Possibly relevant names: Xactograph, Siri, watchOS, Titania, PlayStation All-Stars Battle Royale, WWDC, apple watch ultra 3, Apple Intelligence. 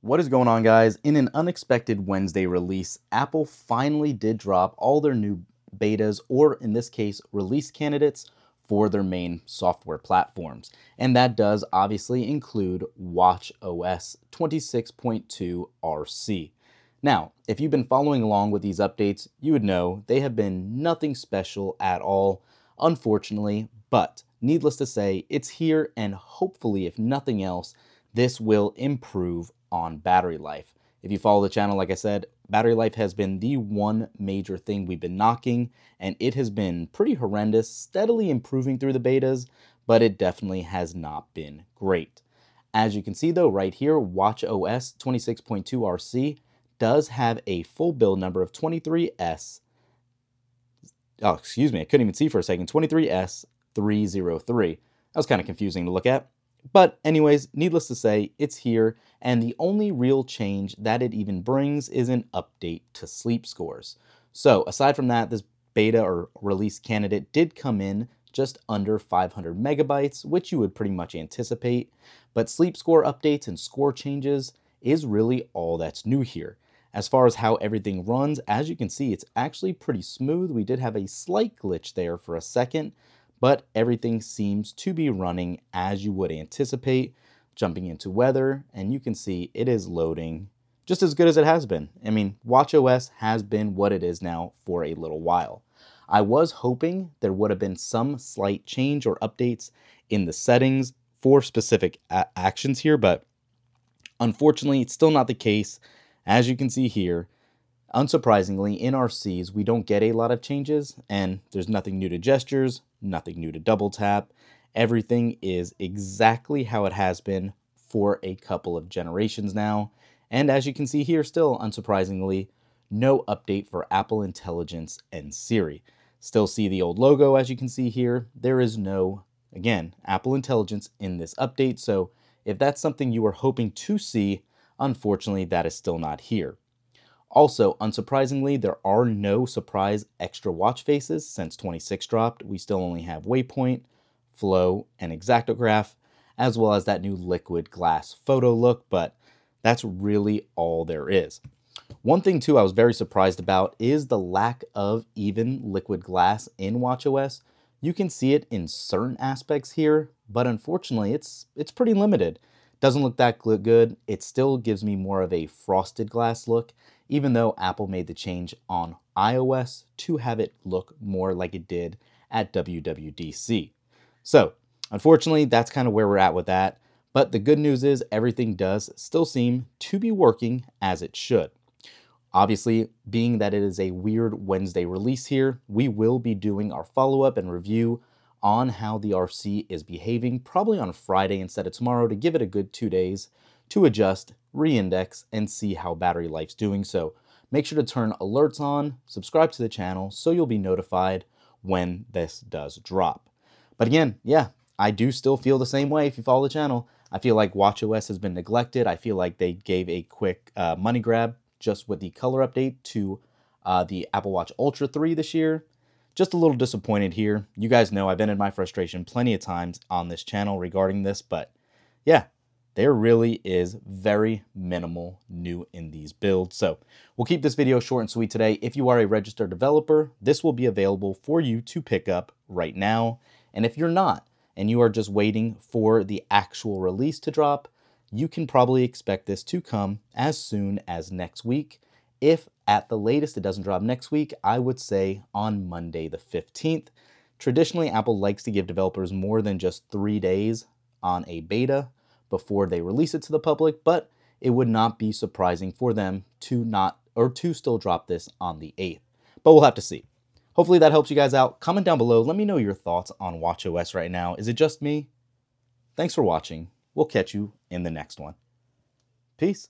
What is going on, guys? In an unexpected Wednesday release, Apple finally did drop all their new betas, or in this case, release candidates for their main software platforms. And that does obviously include watchOS 26.2 RC. Now, if you've been following along with these updates, you would know they have been nothing special at all, unfortunately, but needless to say, it's here, and hopefully, if nothing else, this will improve on battery life. If you follow the channel, like I said, battery life has been the one major thing we've been knocking, and it has been pretty horrendous, steadily improving through the betas, but it definitely has not been great. As you can see though, right here, watchOS 26.2 RC does have a full build number of 23S, oh, excuse me, I couldn't even see for a second, 23S303. That was kind of confusing to look at. But anyways, needless to say, it's here, and the only real change that it even brings is an update to sleep scores. So aside from that, this beta or release candidate did come in just under 500 megabytes, which you would pretty much anticipate. But sleep score updates and score changes is really all that's new here. As far as how everything runs, as you can see, it's actually pretty smooth. We did have a slight glitch there for a second, but everything seems to be running as you would anticipate. Jumping into weather, and you can see it is loading just as good as it has been. I mean, watchOS has been what it is now for a little while. I was hoping there would have been some slight change or updates in the settings for specific actions here, but unfortunately, it's still not the case. As you can see here, unsurprisingly, in RCs, we don't get a lot of changes, and there's nothing new to gestures, nothing new to double tap. Everything is exactly how it has been for a couple of generations now. And as you can see here, still unsurprisingly, no update for Apple Intelligence and Siri. Still see the old logo, as you can see here. There is no, again, Apple Intelligence in this update. So if that's something you were hoping to see, unfortunately, that is still not here. Also, unsurprisingly, there are no surprise extra watch faces since 26 dropped. We still only have Waypoint, Flow, and Xactograph, as well as that new liquid glass photo look, but that's really all there is. One thing, too, I was very surprised about is the lack of even liquid glass in watchOS. You can see it in certain aspects here, but unfortunately, it's pretty limited. Doesn't look that good. It still gives me more of a frosted glass look, even though Apple made the change on iOS to have it look more like it did at WWDC. So unfortunately, that's kind of where we're at with that. But the good news is everything does still seem to be working as it should. Obviously, being that it is a weird Wednesday release here, we will be doing our follow-up and review on how the RC is behaving, probably on Friday instead of tomorrow, to give it a good 2 days to adjust, reindex, and see how battery life's doing. So make sure to turn alerts on, subscribe to the channel, so you'll be notified when this does drop. But again, yeah, I do still feel the same way if you follow the channel. I feel like watchOS has been neglected. I feel like they gave a quick money grab just with the color update to the Apple Watch Ultra 3 this year. Just a little disappointed here. You guys know I've vented my frustration plenty of times on this channel regarding this, but yeah, there really is very minimal new in these builds. So we'll keep this video short and sweet today. If you are a registered developer, this will be available for you to pick up right now. And if you're not, and you are just waiting for the actual release to drop, you can probably expect this to come as soon as next week. If at the latest it doesn't drop next week, I would say on Monday the 15th. Traditionally, Apple likes to give developers more than just 3 days on a beta before they release it to the public, but it would not be surprising for them to not, or to still drop this on the 8th, but we'll have to see. Hopefully that helps you guys out. Comment down below, let me know your thoughts on watchOS right now. Is it just me? Thanks for watching. We'll catch you in the next one. Peace.